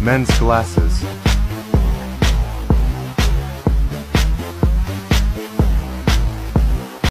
men's glasses.